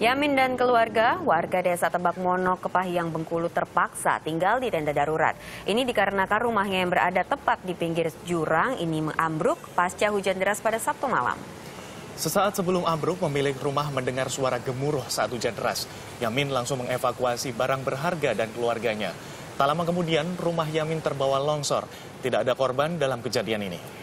Yamin dan keluarga, warga desa Tebak Mono, Kepahyang, Bengkulu terpaksa tinggal di tenda darurat. Ini dikarenakan rumahnya yang berada tepat di pinggir jurang ini ambruk pasca hujan deras pada Sabtu malam. Sesaat sebelum ambruk, pemilik rumah mendengar suara gemuruh saat hujan deras. Yamin langsung mengevakuasi barang berharga dan keluarganya. Tak lama kemudian, rumah Yamin terbawa longsor. Tidak ada korban dalam kejadian ini.